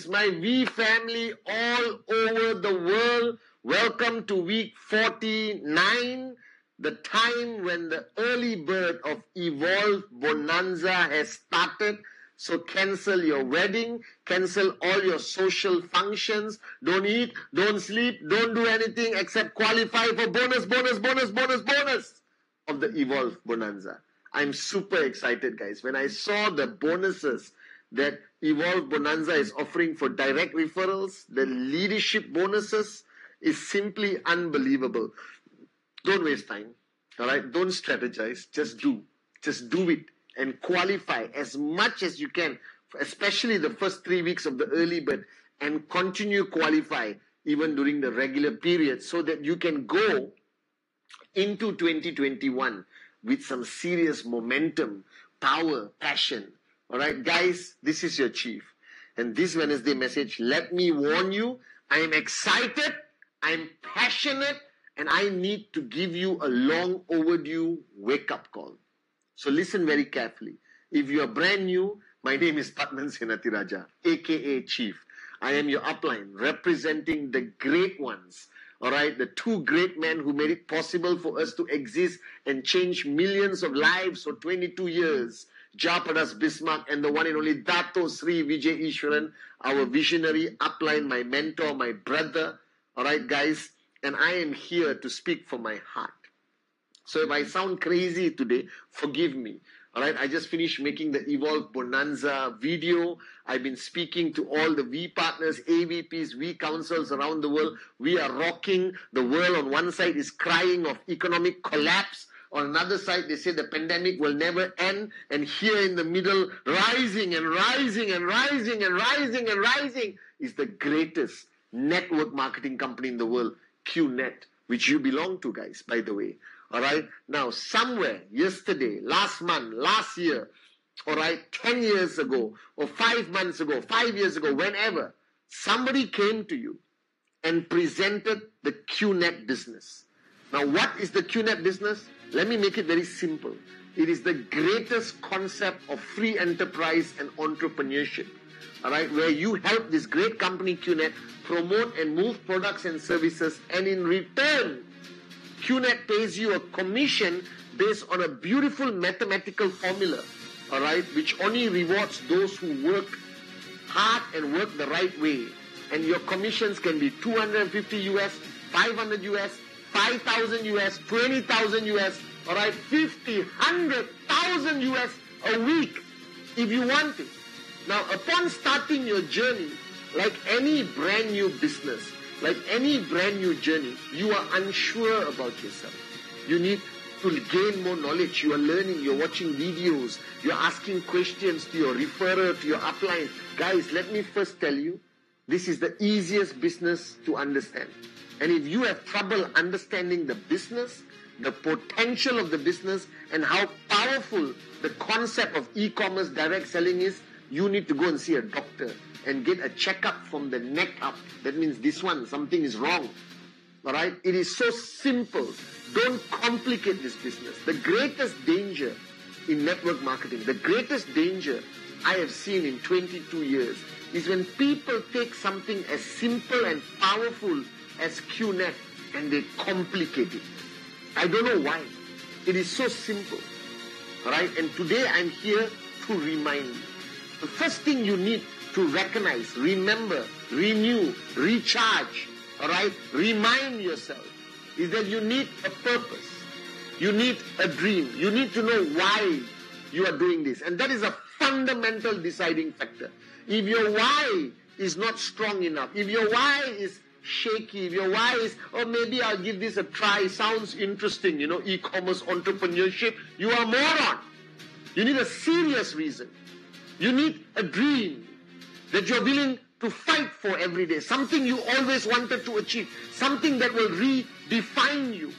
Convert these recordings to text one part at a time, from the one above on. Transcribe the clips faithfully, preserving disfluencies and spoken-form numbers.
is my V family all over the world. Welcome to week forty-nine, the time when the early bird of Evolve Bonanza has started. So cancel your wedding, cancel all your social functions, don't eat, don't sleep, don't do anything except qualify for bonus, bonus, bonus, bonus, bonus of the Evolve Bonanza. I'm super excited, guys. When I saw the bonuses that Evolve Bonanza is offering for direct referrals, the leadership bonuses is simply unbelievable. Don't waste time, all right? Don't strategize, just do. Just do it and qualify as much as you can, especially the first three weeks of the early bird, and continue qualify even during the regular period so that you can go into twenty twenty-one with some serious momentum, power, passion. All right, guys, this is your chief. And this Wednesday message, let me warn you, I am excited, I am passionate, and I need to give you a long overdue wake-up call. So listen very carefully. If you are brand new, my name is Pathman Senathirajah, a k a. Chief. I am your upline representing the great ones. All right, the two great men who made it possible for us to exist and change millions of lives for twenty-two years. Japadas Bismarck and the one and only Dato Sri Vijay Ishwaran, our visionary upline, my mentor, my brother. All right, guys, and I am here to speak from my heart. So if I sound crazy today, forgive me. All right, I just finished making the Evolve Bonanza video. I've been speaking to all the V partners, A V Ps, V councils around the world. We are rocking. The world on one side is crying of economic collapse. On another side, they say the pandemic will never end. And here in the middle, rising and rising and rising and rising and rising is the greatest network marketing company in the world, Q net, which you belong to, guys, by the way. All right, now somewhere yesterday, last month, last year, all right, ten years ago, or five months ago, five years ago, whenever, somebody came to you and presented the Q net business. Now, what is the Q net business? Let me make it very simple. It is the greatest concept of free enterprise and entrepreneurship, all right, where you help this great company, Q net, promote and move products and services, and in return, Q net pays you a commission based on a beautiful mathematical formula, all right, which only rewards those who work hard and work the right way. And your commissions can be two hundred fifty U S, five hundred U S, five thousand U S, twenty thousand U S, all right, fifty, one hundred thousand U S a week if you want to. Now, upon starting your journey, like any brand new business, like any brand new journey, you are unsure about yourself. You need to gain more knowledge. You are learning, you're watching videos, you're asking questions to your referrer, to your upline. Guys, let me first tell you, this is the easiest business to understand. And if you have trouble understanding the business, the potential of the business, and how powerful the concept of e-commerce direct selling is, you need to go and see a doctor and get a checkup from the neck up. That means this one, something is wrong. All right? It is so simple. Don't complicate this business. The greatest danger in network marketing, the greatest danger I have seen in twenty-two years is when people take something as simple and powerful as Q net and they complicate it. I don't know why. It is so simple. All right? And today I'm here to remind you. The first thing you need to recognize, remember, renew, recharge, all right, remind yourself, is that you need a purpose. You need a dream. You need to know why you are doing this. And that is a fundamental deciding factor. If your why is not strong enough, if your why is shaky, if your why is, oh, maybe I'll give this a try, sounds interesting, you know, e-commerce, entrepreneurship, you are a moron. You need a serious reason. You need a dream that you're willing to fight for every day, something you always wanted to achieve, something that will redefine you,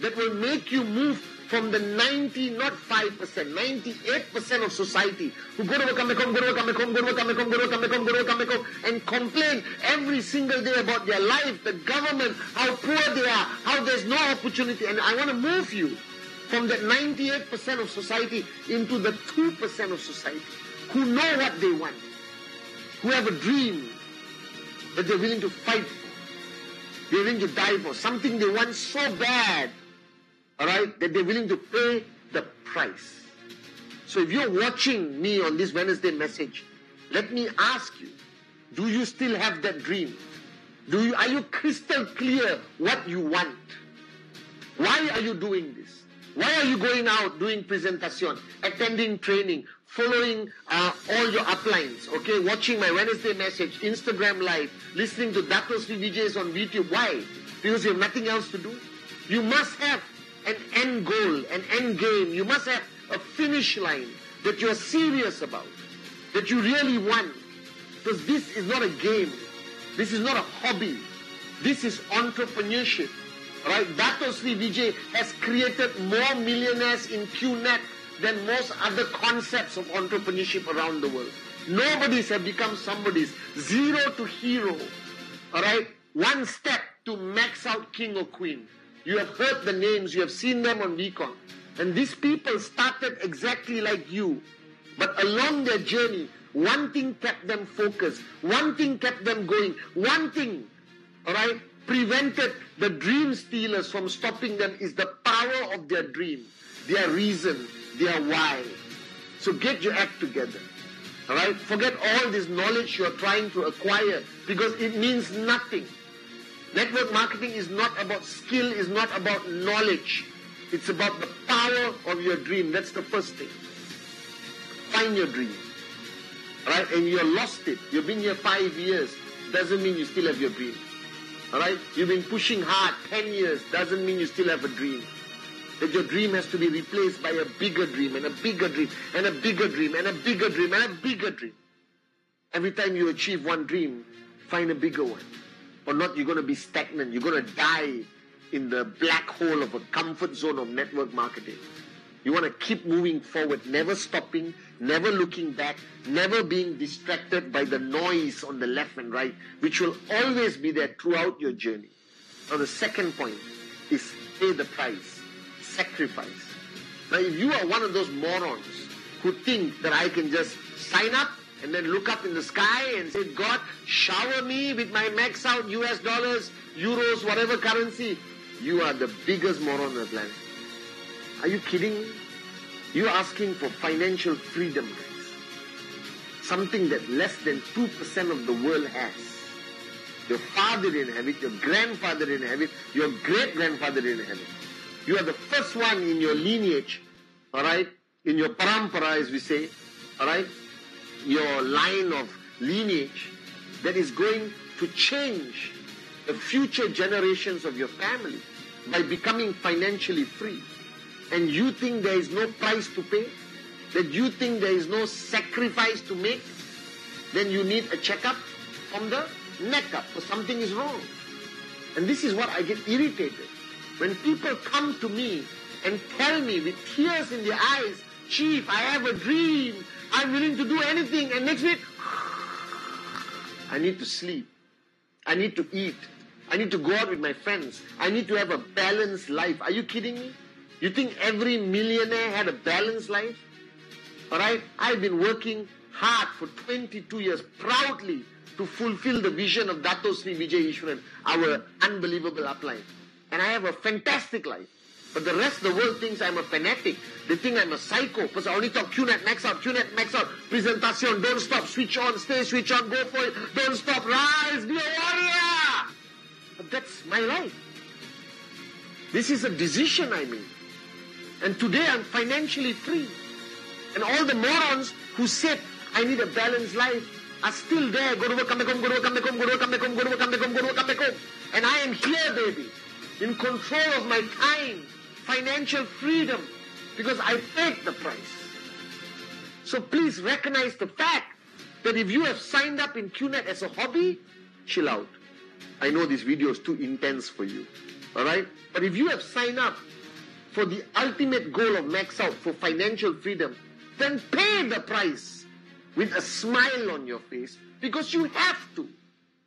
that will make you move from the ninety, not five percent, ninety-eight percent of society who go to work, come back home, go to work, come back home, go to work, come back home, go to work, come back home, go to work, come back home, and complain every single day about their life, the government, how poor they are, how there's no opportunity. And I want to move you from that ninety-eight percent of society into the two percent of society who know what they want, who have a dream that they're willing to fight for, they're willing to die for, something they want so bad, all right, that they're willing to pay the price. So if you're watching me on this Wednesday message, let me ask you, do you still have that dream? Do you, are you crystal clear what you want? Why are you doing this? Why are you going out doing presentation, attending training, following uh, all your uplines, okay, watching my Wednesday message, Instagram live, listening to Dato Sri Vijay's on YouTube? Why? Because you have nothing else to do? You must have an end goal, an end game. You must have a finish line that you are serious about, that you really want. Because this is not a game. This is not a hobby. This is entrepreneurship. Right? Dato Sri Vijay has created more millionaires in Q net than most other concepts of entrepreneurship around the world. Nobody's have become somebody's. Zero to hero. All right? One step to max out king or queen. You have heard the names. You have seen them on VCon. And these people started exactly like you. But along their journey, one thing kept them focused. One thing kept them going. One thing, all right, prevented the dream stealers from stopping them is the power of their dream, their reason, their why. So get your act together, all right? Forget all this knowledge you're trying to acquire because it means nothing. Network marketing is not about skill, it's not about knowledge. It's about the power of your dream. That's the first thing. Find your dream. Alright, and you lost it. You've been here five years. Doesn't mean you still have your dream. Alright? You've been pushing hard ten years. Doesn't mean you still have a dream. That your dream has to be replaced by a bigger dream and a bigger dream and a bigger dream and a bigger dream and a bigger dream. Every time you achieve one dream, find a bigger one. Or not, you're going to be stagnant. You're going to die in the black hole of a comfort zone of network marketing. You want to keep moving forward, never stopping, never looking back, never being distracted by the noise on the left and right, which will always be there throughout your journey. Now, the second point is pay the price, sacrifice. Now, if you are one of those morons who think that I can just sign up and then look up in the sky and say, God, shower me with my max out U S dollars, euros, whatever currency, you are the biggest moron on the planet. Are you kidding me? You're asking for financial freedom, guys. Something that less than two percent of the world has. Your father didn't have it, your grandfather didn't have it, your great-grandfather didn't have it. You are the first one in your lineage, all right, in your parampara, as we say, all right, your line of lineage that is going to change the future generations of your family by becoming financially free. And you think there is no price to pay? That you think there is no sacrifice to make? Then you need a checkup from the neck up, or something is wrong. And this is what I get irritated. When people come to me and tell me with tears in their eyes, Chief, I have a dream, I'm willing to do anything, and next week, I need to sleep, I need to eat, I need to go out with my friends, I need to have a balanced life. Are you kidding me? You think every millionaire had a balanced life? All right? I've been working hard for twenty-two years proudly to fulfill the vision of Dato Sri Vijay Ishwaran, our unbelievable upline. And I have a fantastic life. But the rest of the world thinks I'm a fanatic. They think I'm a psycho because I only talk Q net, max out, Q net, max out, presentation, don't stop, switch on, stay, switch on, go for it, don't stop, rise, be a warrior. But that's my life. This is a decision I made. And today I'm financially free. And all the morons who said, I need a balanced life, are still there. Go to work, come back home, go to work, come back home, go to work, come back home, go to work, come back home, go to work, come back home. And I am here, baby, in control of my time, financial freedom, because I paid the price. So please recognize the fact that if you have signed up in Q net as a hobby, chill out. I know this video is too intense for you, all right? But if you have signed up for the ultimate goal of max out for financial freedom, then pay the price with a smile on your face because you have to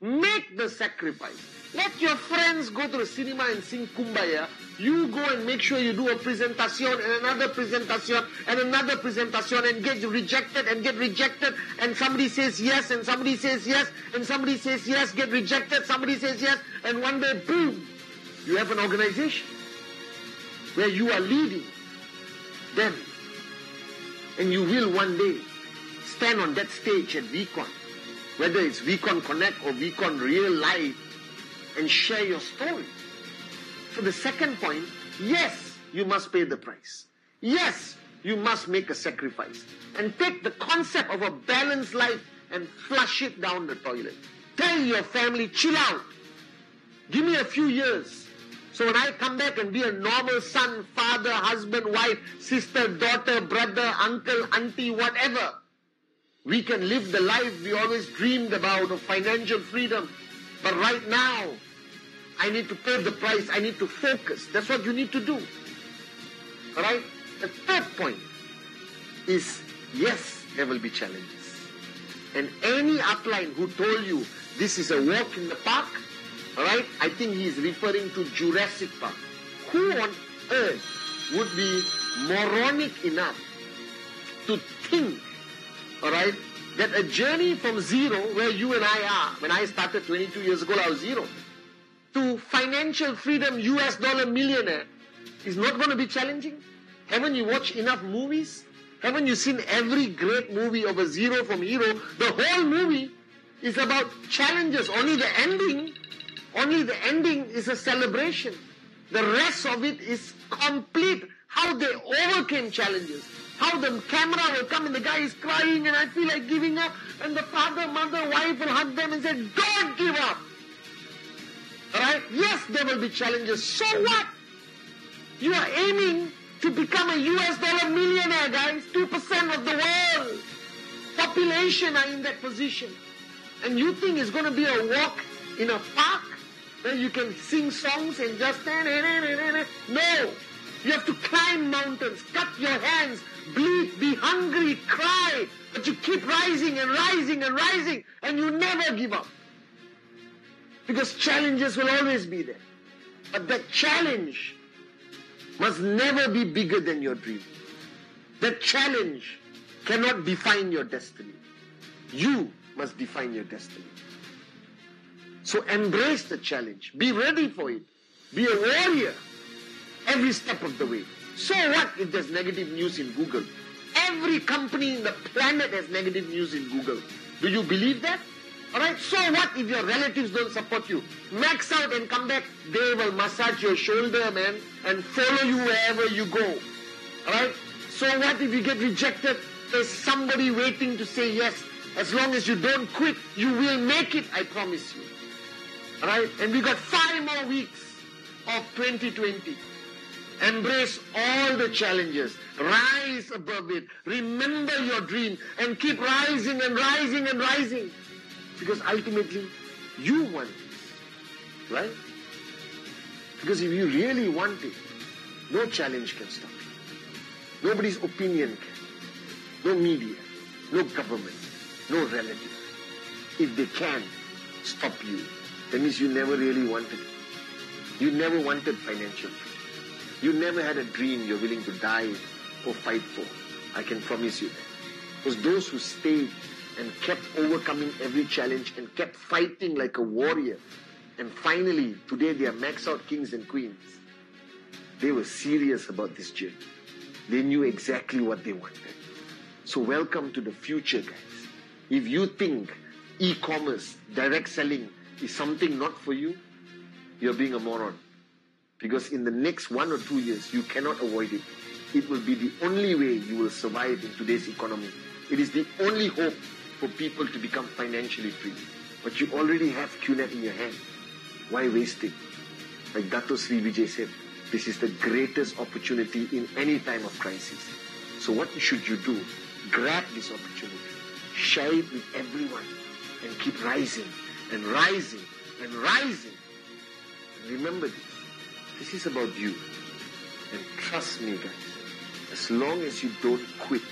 make the sacrifice. Let your friends go to the cinema and sing Kumbaya. You go and make sure you do a presentation and another presentation and another presentation and get rejected and get rejected and somebody says yes and somebody says yes and somebody says yes, get rejected, somebody says yes, and one day, boom, you have an organization where you are leading them. And you will one day stand on that stage at VCon, whether it's VCon Connect or VCon Real Life, and share your story. So the second point, yes, you must pay the price. Yes, you must make a sacrifice. And take the concept of a balanced life and flush it down the toilet. Tell your family, chill out. Give me a few years. So when I come back and be a normal son, father, husband, wife, sister, daughter, brother, uncle, auntie, whatever, we can live the life we always dreamed about of financial freedom. But right now, I need to pay the price. I need to focus. That's what you need to do. All right? The third point is, yes, there will be challenges. And any upline who told you this is a walk in the park, all right, I think he's referring to Jurassic Park. Who on earth would be moronic enough to think, all right, that a journey from zero, where you and I are, when I started twenty-two years ago, I was zero, to financial freedom, U S dollar millionaire, is not going to be challenging? Haven't you watched enough movies? Haven't you seen every great movie of a zero from hero? The whole movie is about challenges. Only the ending, only the ending is a celebration. The rest of it is complete. How they overcame challenges. How the camera will come and the guy is crying and I feel like giving up. And the father, mother, wife will hug them and say, don't give up. Alright? Yes, there will be challenges. So what? You are aiming to become a U S dollar millionaire, guys. two percent of the world population are in that position. And you think it's going to be a walk in a park where you can sing songs and just... No! You have to climb mountains, cut your hands, bleed, be hungry, cry. But you keep rising and rising and rising and you never give up. Because challenges will always be there. But that challenge must never be bigger than your dream. That challenge cannot define your destiny. You must define your destiny. So embrace the challenge. Be ready for it. Be a warrior. Every step of the way. So what if there's negative news in Google? Every company in the planet has negative news in Google. Do you believe that? Alright, so what if your relatives don't support you? Max out and come back. They will massage your shoulder, man, and follow you wherever you go. Alright, so what if you get rejected? There's somebody waiting to say yes. As long as you don't quit, you will make it, I promise you. Alright, and we got five more weeks of twenty twenty. Embrace all the challenges. Rise above it. Remember your dream and keep rising and rising and rising. Because ultimately, you want it. Right? Because if you really want it, no challenge can stop you. Nobody's opinion can. No media. No government. No relative. If they can stop you, that means you never really wanted it. You never wanted financial freedom. You never had a dream you're willing to die or fight for. I can promise you that. Because those who stayed and kept overcoming every challenge and kept fighting like a warrior, and finally, today they are maxed out kings and queens. They were serious about this journey. They knew exactly what they wanted. So welcome to the future, guys. If you think e-commerce, direct selling is something not for you, you're being a moron. Because in the next one or two years, you cannot avoid it. It will be the only way you will survive in today's economy. It is the only hope for people to become financially free. But you already have Q net in your hand. Why waste it? Like Dato Sri Vijay said, this is the greatest opportunity in any time of crisis. So what should you do? Grab this opportunity. Share it with everyone. And keep rising and rising and rising. And remember this. This is about you. And trust me, guys, as long as you don't quit,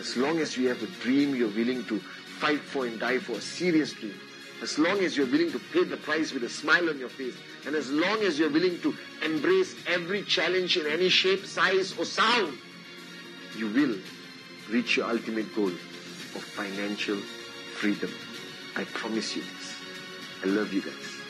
as long as you have a dream you're willing to fight for and die for, a serious dream, as long as you're willing to pay the price with a smile on your face, and as long as you're willing to embrace every challenge in any shape, size or sound, you will reach your ultimate goal of financial freedom. I promise you this. I love you guys.